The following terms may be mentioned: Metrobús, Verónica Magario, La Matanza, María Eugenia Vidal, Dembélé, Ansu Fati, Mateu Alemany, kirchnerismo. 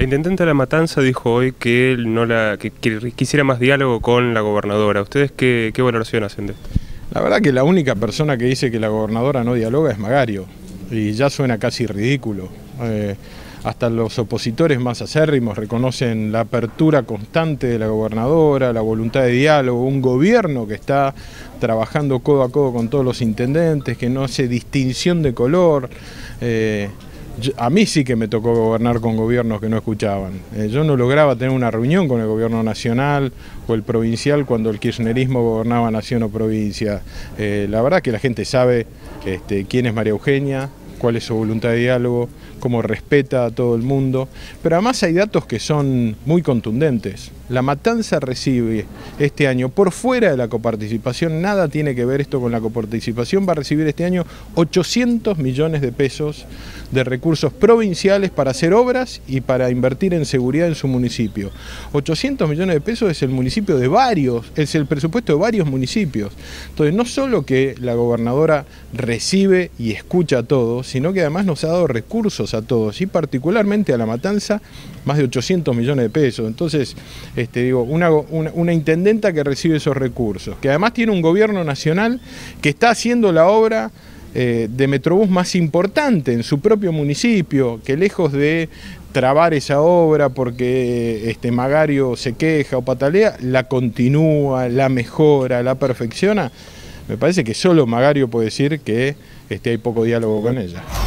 La intendente de La Matanza dijo hoy que quisiera más diálogo con la gobernadora. ¿Ustedes qué valoración hacen de esto? La verdad que la única persona que dice que la gobernadora no dialoga es Magario, y ya suena casi ridículo. Hasta los opositores más acérrimos reconocen la apertura constante de la gobernadora, la voluntad de diálogo, un gobierno que está trabajando codo a codo con todos los intendentes, que no hace distinción de color. A mí sí que me tocó gobernar con gobiernos que no escuchaban. Yo no lograba tener una reunión con el gobierno nacional o el provincial cuando el kirchnerismo gobernaba nación o provincia. La verdad que la gente sabe quién es María Eugenia, cuál es su voluntad de diálogo, cómo respeta a todo el mundo, pero además hay datos que son muy contundentes. La Matanza recibe este año, por fuera de la coparticipación, nada tiene que ver esto con la coparticipación, va a recibir este año 800 millones de pesos de recursos provinciales para hacer obras y para invertir en seguridad en su municipio. 800 millones de pesos es el municipio de varios, es el presupuesto de varios municipios. Entonces, no solo que la gobernadora recibe y escucha a todos, sino que además nos ha dado recursos a todos, y particularmente a La Matanza, más de 800 millones de pesos. Entonces, una intendenta que recibe esos recursos, que además tiene un gobierno nacional que está haciendo la obra de Metrobús más importante en su propio municipio, que lejos de trabar esa obra porque Magario se queja o patalea, la continúa, la mejora, la perfecciona. Me parece que solo Magario puede decir que hay poco diálogo con ella.